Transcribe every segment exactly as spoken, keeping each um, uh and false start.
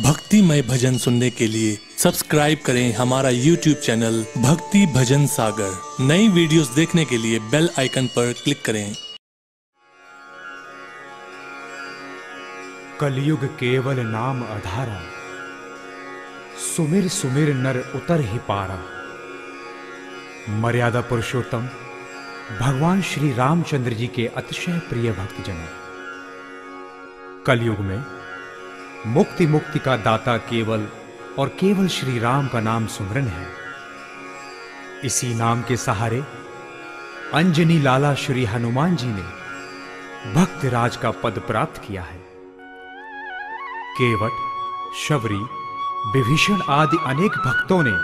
भक्तिमय भजन सुनने के लिए सब्सक्राइब करें हमारा यूट्यूब चैनल भक्ति भजन सागर। नई वीडियोस देखने के लिए बेल आइकन पर क्लिक करें। कलयुग केवल नाम अधारा, सुमिर सुमिर नर उतर ही पारा। मर्यादा पुरुषोत्तम भगवान श्री रामचंद्र जी के अतिशय प्रिय भक्तजनों, कलयुग में मुक्ति मुक्ति का दाता केवल और केवल श्री राम का नाम सुमरन है। इसी नाम के सहारे अंजनी लाला श्री हनुमान जी ने भक्त राज का पद प्राप्त किया है। केवट, शबरी, विभीषण आदि अनेक भक्तों ने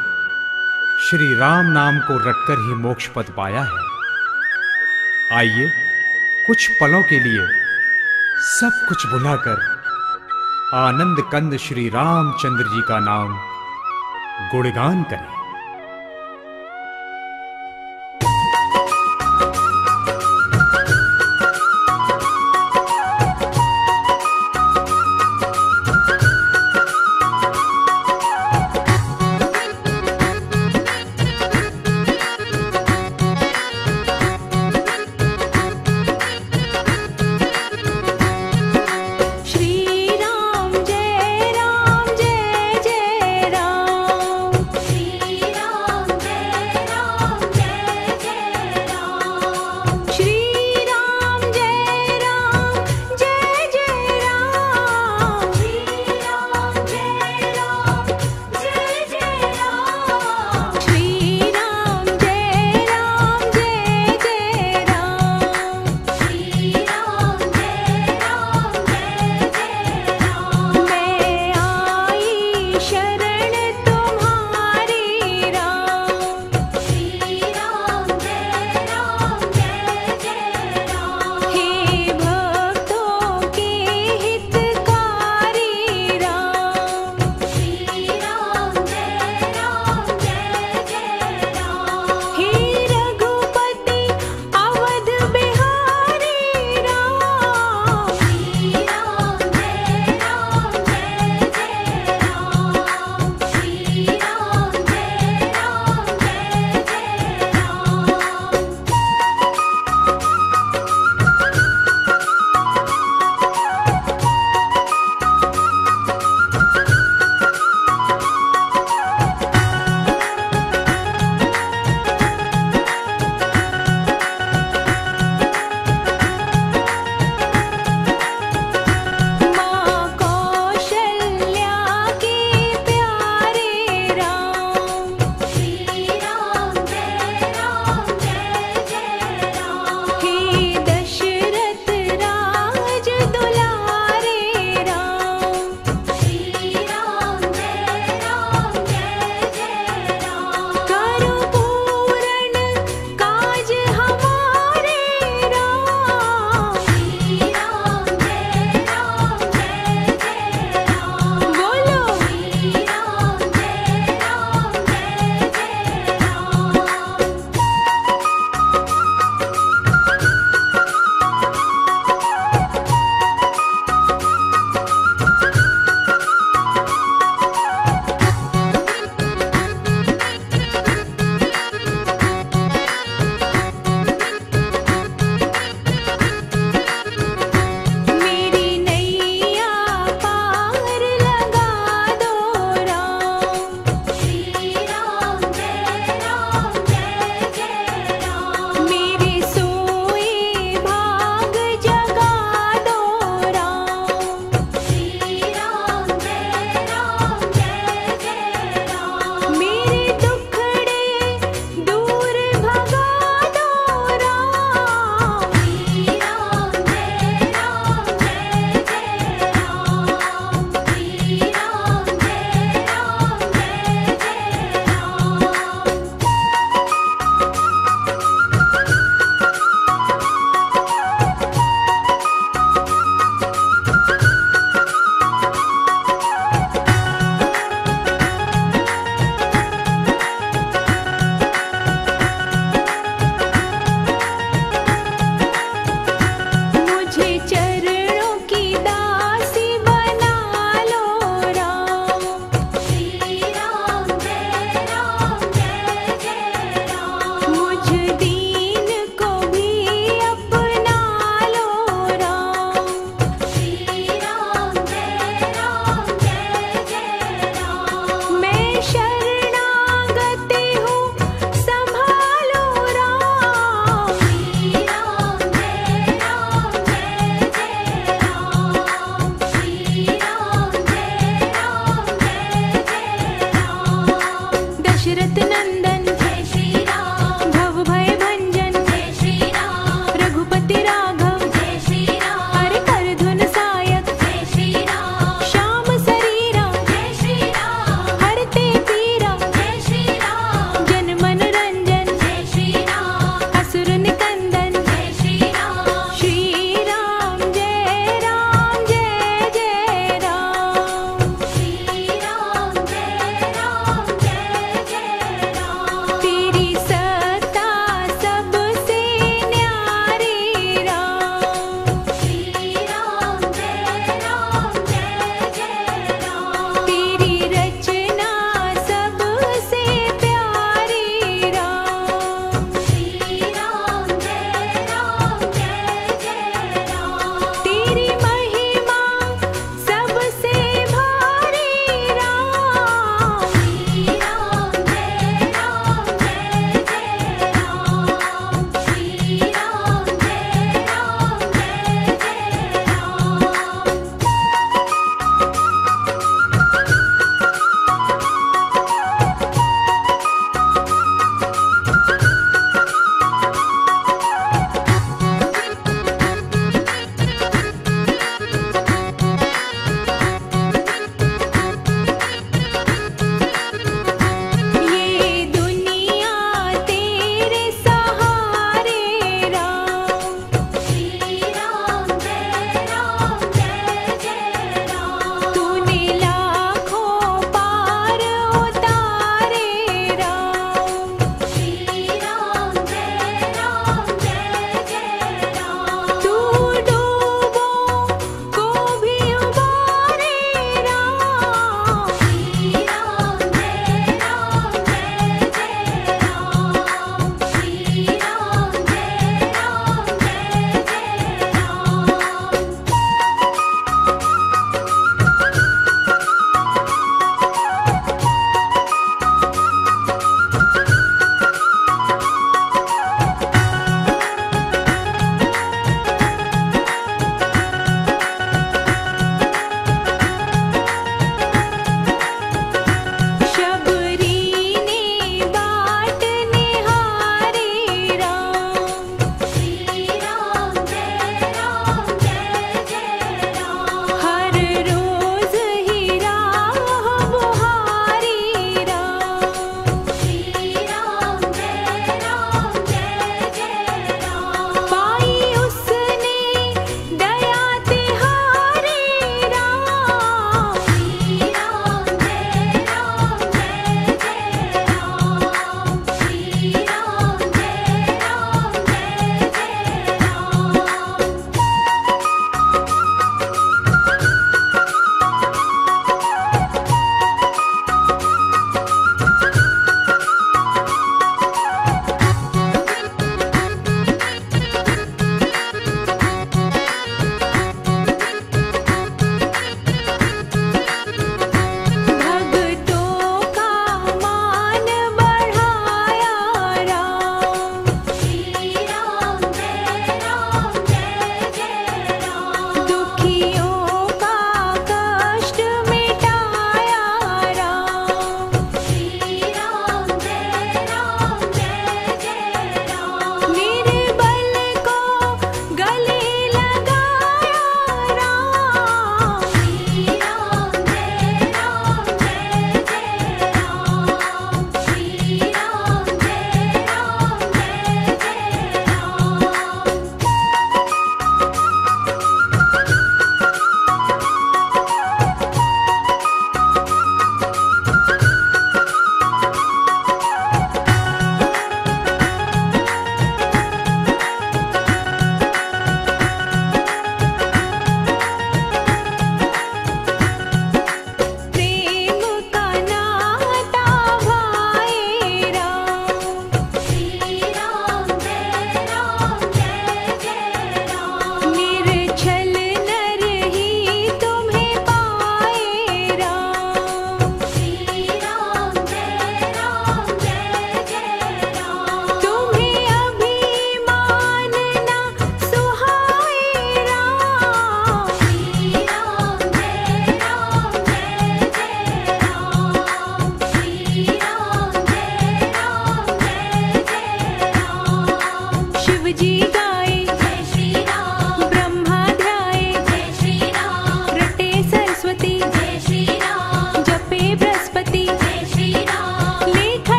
श्री राम नाम को रटकर ही मोक्ष पद पाया है। आइए कुछ पलों के लिए सब कुछ भुलाकर आनंद कंद श्री रामचंद्र जी का नाम गुणगान करें।